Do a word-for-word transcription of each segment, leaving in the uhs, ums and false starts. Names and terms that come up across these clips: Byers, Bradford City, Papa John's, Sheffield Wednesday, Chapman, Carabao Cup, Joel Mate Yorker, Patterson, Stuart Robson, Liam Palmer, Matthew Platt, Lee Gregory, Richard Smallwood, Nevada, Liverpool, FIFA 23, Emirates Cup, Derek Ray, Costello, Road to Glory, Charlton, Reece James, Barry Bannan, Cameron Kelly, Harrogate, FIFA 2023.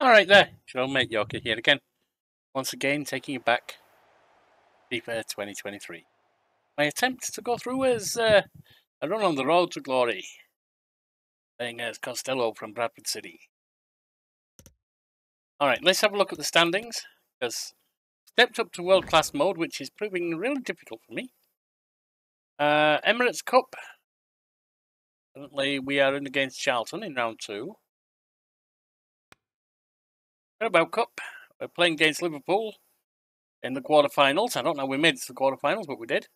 All right, there. Joel Mate Yorker here again. Once again, taking you back. FIFA twenty twenty-three. My attempt to go through is uh, a run on the road to glory. Playing as Costello from Bradford City. All right, let's have a look at the standings. Because stepped up to world-class mode, which is proving really difficult for me. Uh, Emirates Cup. Currently, we are in against Charlton in round two. Carabao Cup. We're playing against Liverpool in the quarterfinals. I don't know we made it to the quarterfinals, but we did.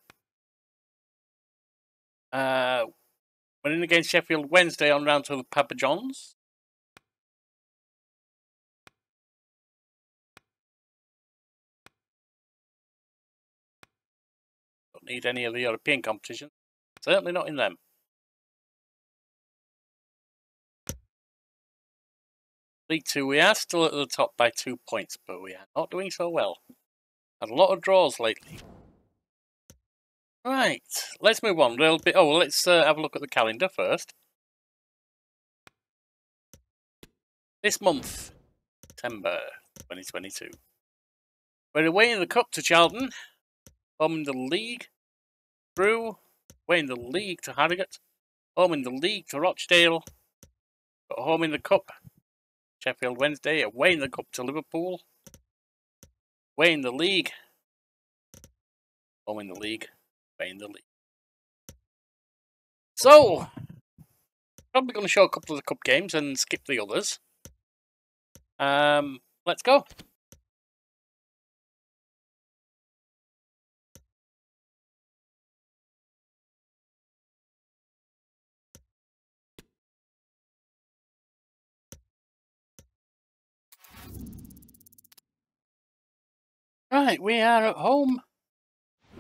Uh, we're in against Sheffield Wednesday on round two of Papa John's. Don't need any of the European competition. Certainly not in them. League Two, we are still at the top by two points, but we are not doing so well. Had a lot of draws lately. Right, let's move on a little bit. Oh, well, let's uh, have a look at the calendar first. This month, September twenty twenty-two. We're away in the Cup to Charlton, home in the League, through, away in the League to Harrogate, home in the League to Rochdale, but home in the Cup. Sheffield Wednesday, away in the Cup to Liverpool, away in the League, home in the League, away in the League. So, probably going to show a couple of the Cup games and skip the others. Um, let's go. Right, we are at home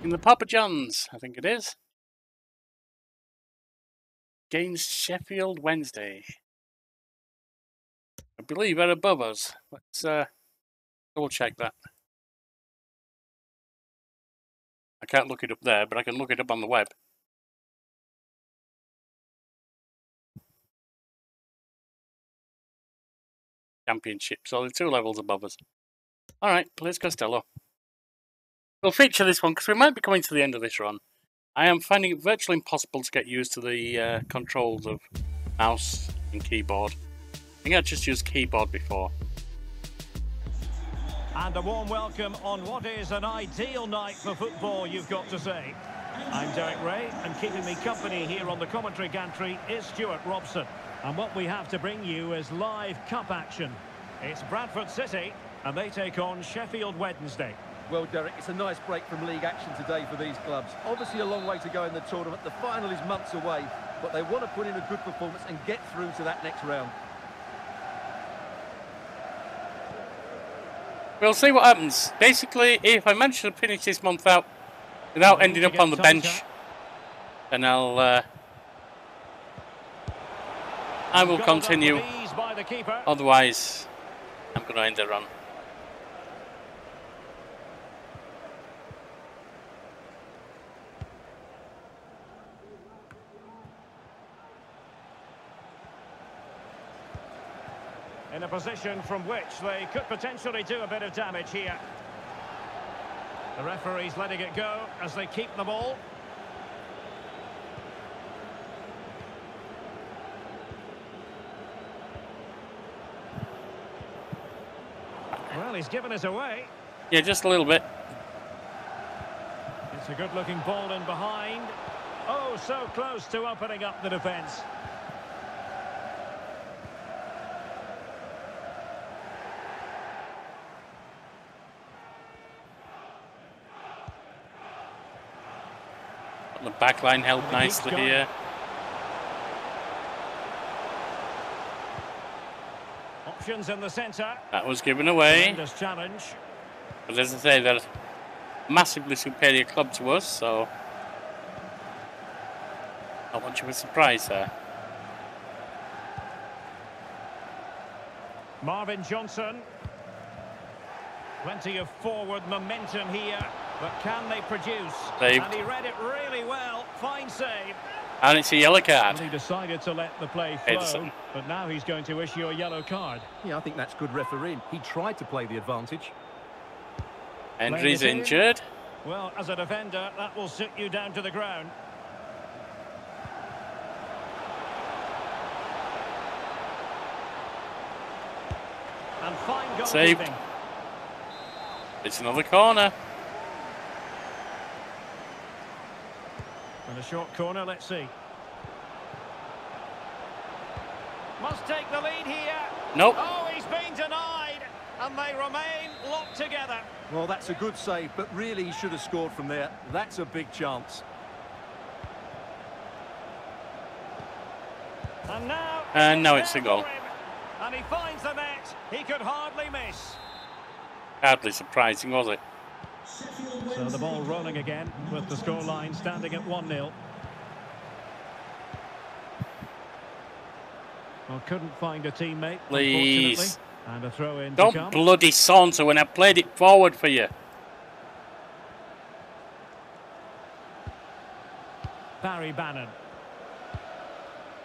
in the Papa John's, I think it is. Against Sheffield Wednesday. I believe they're above us. Let's uh, double check that. I can't look it up there, but I can look it up on the web. Championship, so they're two levels above us. Alright, please Costello. We'll feature this one because we might be coming to the end of this run. I am finding it virtually impossible to get used to the uh, controls of mouse and keyboard. I think I just used keyboard before. And a warm welcome on what is an ideal night for football, you've got to say. I'm Derek Ray, and keeping me company here on the commentary gantry is Stuart Robson. And what we have to bring you is live cup action. It's Bradford City, and they take on Sheffield Wednesday. Well, Derek, it's a nice break from league action today for these clubs. Obviously a long way to go in the tournament. The final is months away, but they want to put in a good performance and get through to that next round. We'll see what happens. Basically, if I manage to finish this month out without ending up on the bench, then I'll... Uh, I will continue. Otherwise, I'm going to end the run. In a position from which they could potentially do a bit of damage here. The referee's letting it go as they keep the ball. Well, he's given us away. Yeah, just a little bit. It's a good-looking ball in behind. Oh, so close to opening up the defence. The back line held nicely here. Options in the centre. That was given away. Challenge. But as I say, they're a massively superior club to us, so not much of a surprise there. Marvin Johnson. Plenty of forward momentum here. But can they produce? Saved. And he read it really well. Fine save. And it's a yellow card. And he decided to let the play flow, but now he's going to issue a yellow card. Yeah, I think that's good refereeing. He tried to play the advantage. Hendry's injured. Well, as a defender, that will sit you down to the ground. And fine goal. Saved. It's another corner. And a short corner, let's see. Must take the lead here. Nope. Oh, he's been denied. And they remain locked together. Well, that's a good save, but really he should have scored from there. That's a big chance. And now, and now it's a goal. And he finds the net. He could hardly miss. Hardly surprising, was it? So the ball rolling again with the scoreline standing at one nil. Well, couldn't find a teammate, please. Unfortunately. And a throw in. Don't to come. Bloody saunter when I played it forward for you. Barry Bannan.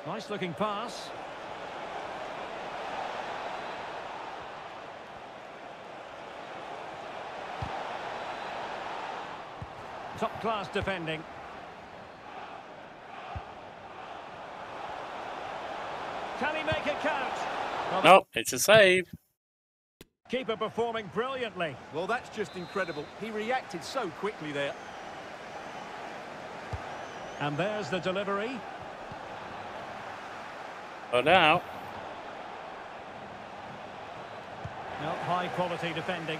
Nice looking pass. Top-class defending. Can he make it count? Well, no, it's a save. Keeper performing brilliantly. Well, that's just incredible. He reacted so quickly there. And there's the delivery. Oh, now. No, high-quality defending.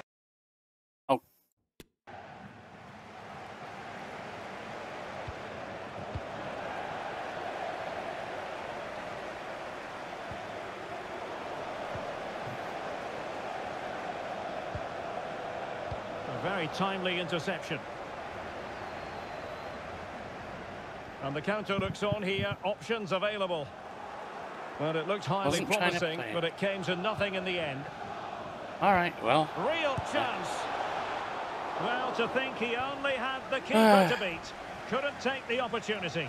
Very timely interception. And the counter looks on here. Options available. Well, it looked highly promising, but it came to nothing in the end. All right, well. Real chance. Well, to think he only had the keeper uh. to beat. Couldn't take the opportunity.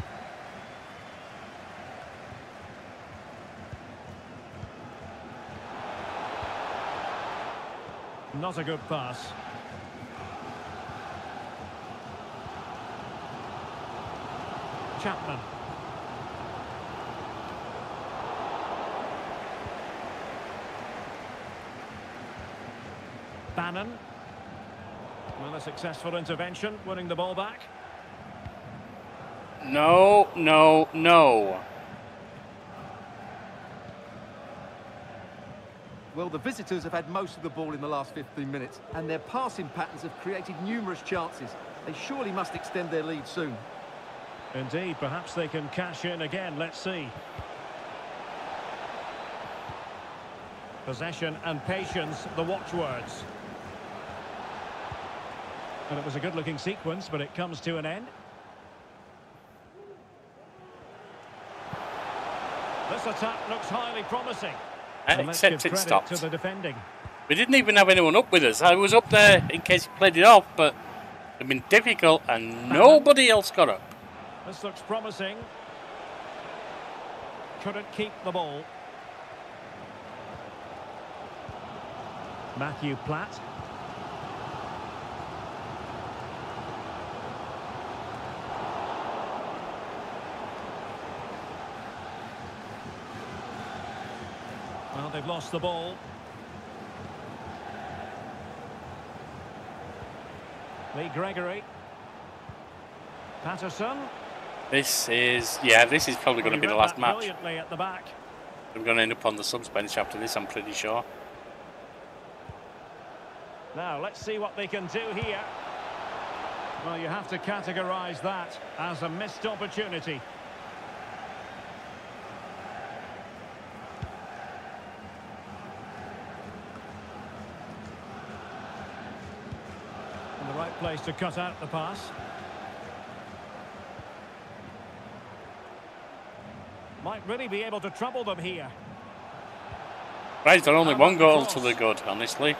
Not a good pass. Chapman. Bannan. Well, a successful intervention, winning the ball back. No, no, no. Well, the visitors have had most of the ball in the last fifteen minutes, and their passing patterns have created numerous chances. They surely must extend their lead soon. Indeed, perhaps they can cash in again. Let's see. Possession and patience, the watchwords. And it was a good-looking sequence, but it comes to an end. This attack looks highly promising. And except it stopped. To the defending. We didn't even have anyone up with us. I was up there in case he played it off, but it's been difficult, and nobody else got up. This looks promising. Couldn't keep the ball. Matthew Platt. Well, they've lost the ball. Lee Gregory. Patterson. This is, yeah, this is probably going to be the last match. At the back. I'm going to end up on the subs bench after this, I'm pretty sure. Now, let's see what they can do here. Well, you have to categorise that as a missed opportunity. In the right place to cut out the pass. Might really be able to trouble them here. Right, they're only and one goal to the good, honestly.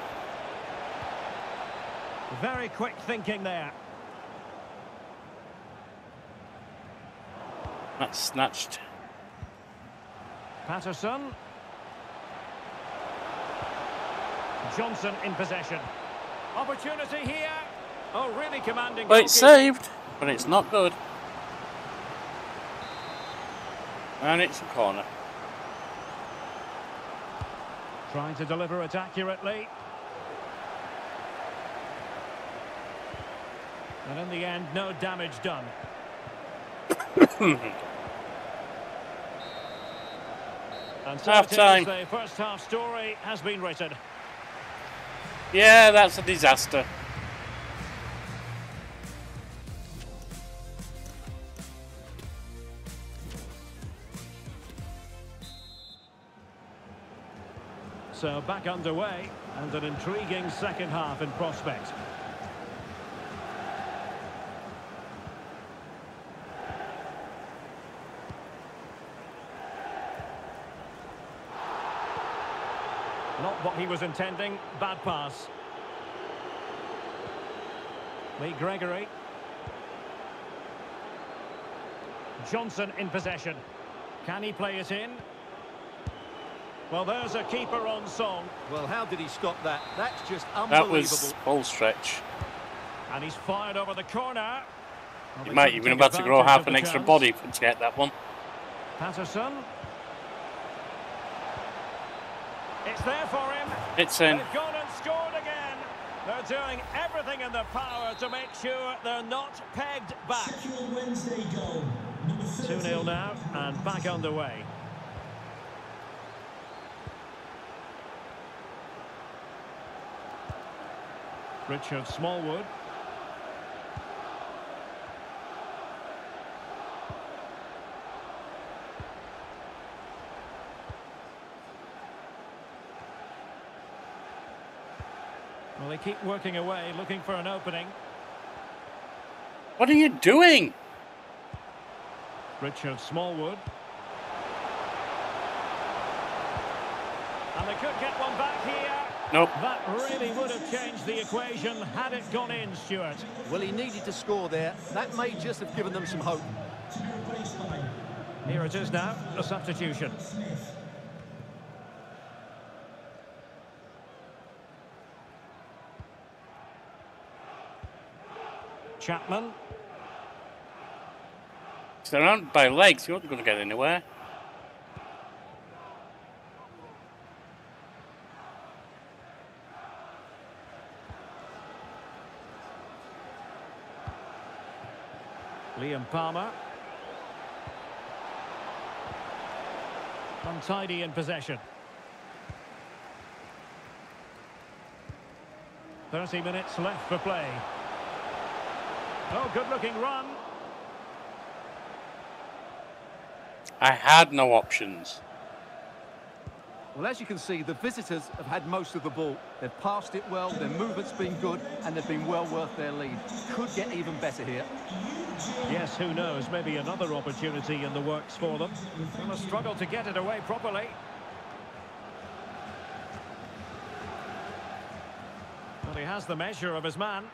Very quick thinking there. That's snatched. Patterson. Johnson in possession. Opportunity here. Oh, really commanding. But it's saved, but it's not good. And it's a corner. Trying to deliver it accurately. And in the end, no damage done. And so half time. The first half story has been written. Yeah, that's a disaster. So back underway, and an intriguing second half in prospect. Not what he was intending, bad pass. Lee Gregory. Johnson in possession. Can he play it in? Well, there's a keeper on song. Well, how did he stop that? That's just unbelievable. That was ball stretch. And he's fired over the corner. Well, you might even about to grow half an extra chance. Body to get that one. Patterson. It's there for him. It's in. They've gone and scored again. They're doing everything in their power to make sure they're not pegged back. Sheffield Wednesday goal. two nil now and back underway. Richard Smallwood. Well, they keep working away, looking for an opening. What are you doing? Richard Smallwood. And they could get one back here. Nope. That really would have changed the equation had it gone in, Stuart. Well, he needed to score there. That may just have given them some hope. Here it is now, a substitution. Chapman. It's around by legs, you're not going to get anywhere. Liam Palmer. Untidy in possession. thirty minutes left for play. Oh, good looking run. I had no options. Well, as you can see, the visitors have had most of the ball. They've passed it well, their movement's been good, and they've been well worth their lead. Could get even better here. Yes, who knows? Maybe another opportunity in the works for them. They must struggle to get it away properly. Well, he has the measure of his man.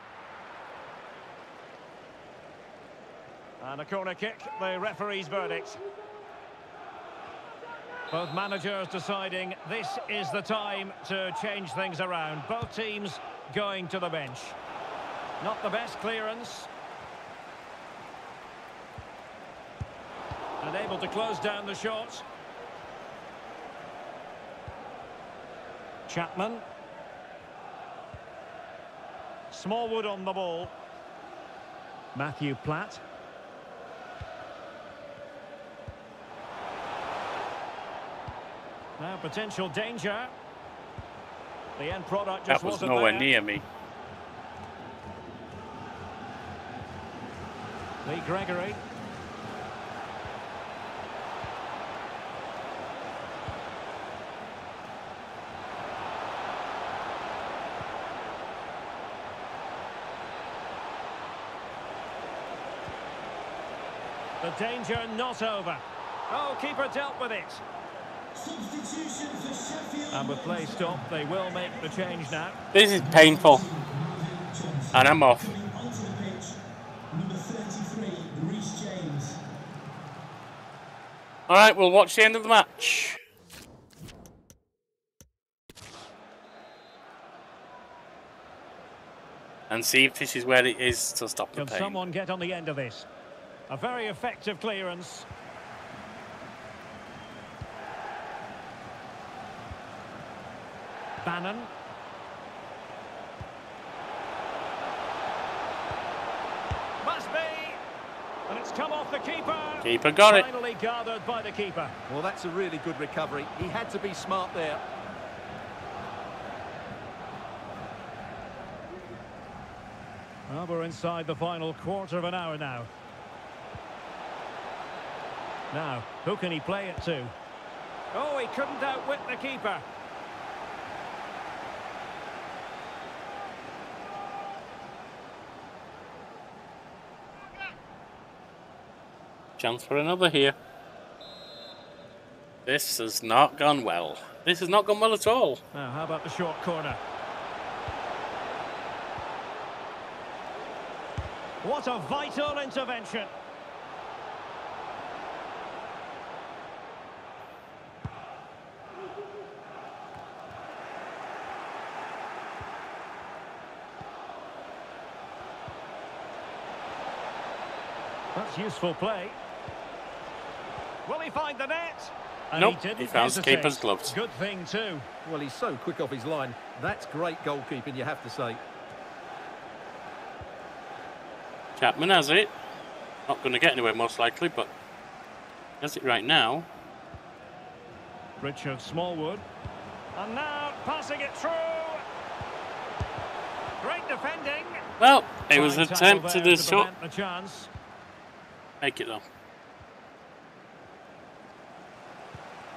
And a corner kick, the referee's verdict. Both managers deciding this is the time to change things around. Both teams going to the bench. Not the best clearance. And able to close down the shots. Chapman. Smallwood on the ball. Matthew Platt. Now potential danger. The end product just wasn't there. That was nowhere near me. Lee Gregory. The danger not over. Oh, keeper dealt with it. Substitution for Sheffield. And with play stopped, they will make the change now. This is painful. And I'm off. Number thirty-three, Reece James. All right, we'll watch the end of the match. And see if this is where it is to stop the pain. Can someone get on the end of this? A very effective clearance. Bannan. Must be. And it's come off the keeper. Keeper got it. Finally gathered by the keeper. Well, that's a really good recovery. He had to be smart there. Well, we're inside the final quarter of an hour now. Now, who can he play it to? Oh, he couldn't outwit the keeper. Chance for another here. This has not gone well. This has not gone well at all. Now, how about the short corner? What a vital intervention. That's useful play. Will he find the net? And nope, he, he found hesitate. Keeper's gloves. Good thing too. Well, he's so quick off his line. That's great goalkeeping, you have to say. Chapman has it. Not going to get anywhere, most likely, but has it right now. Richard Smallwood. And now passing it through. Great defending. Well, it was an attempt to the shot. Make it though.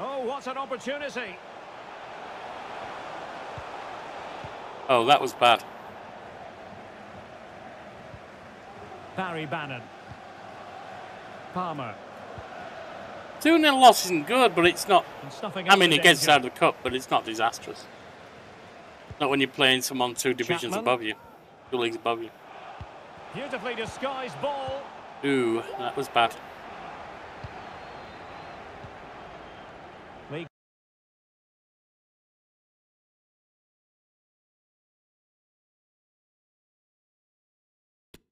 Oh, what an opportunity. Oh, that was bad. Barry Bannan. Palmer. two nil loss isn't good, but it's not... I mean, it gets out of the cup, but it's not disastrous. Not when you're playing someone two divisions Chapman. above you. Two leagues above you. Beautifully disguised ball. Ooh, that was bad.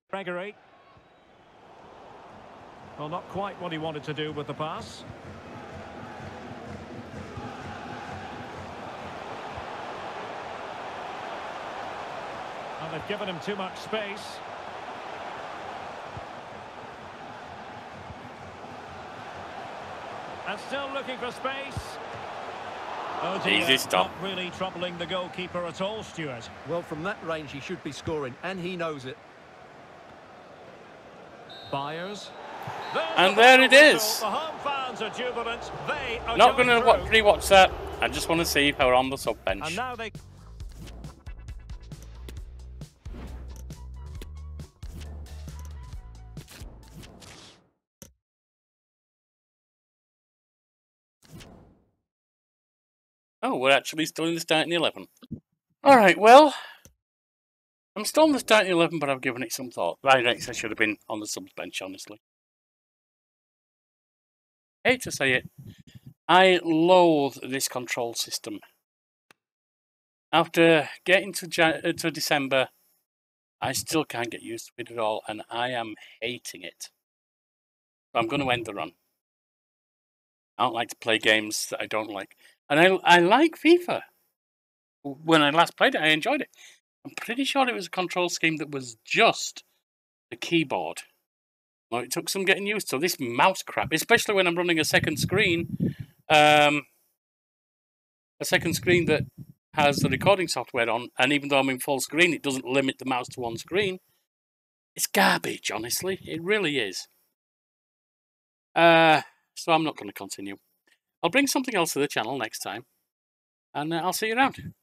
Gregory. Well, not quite what he wanted to do with the pass. And they've given him too much space. And still looking for space. Oh dear, easy stop. Not really troubling the goalkeeper at all, Stuart. Well, from that range he should be scoring, and he knows it. Byers. And there it is. The home fans are jubilant. They are not going to rewatch that. I just want to see if they're on the sub bench. And now they... Oh, we're actually still in the starting eleven. All right, well. I'm still on the starting eleven, but I've given it some thought. By rights, I should have been on the subs bench, honestly. Hate to say it, I loathe this control system. After getting to, Jan uh, to December, I still can't get used to it at all, and I am hating it. So I'm going to end the run. I don't like to play games that I don't like. And I, I like FIFA. When I last played it, I enjoyed it. I'm pretty sure it was a control scheme that was just the keyboard. Well, it took some getting used to this mouse crap, especially when I'm running a second screen, um, a second screen that has the recording software on, and even though I'm in full screen, it doesn't limit the mouse to one screen. It's garbage, honestly. It really is. Uh, so I'm not going to continue. I'll bring something else to the channel next time, and uh, I'll see you around.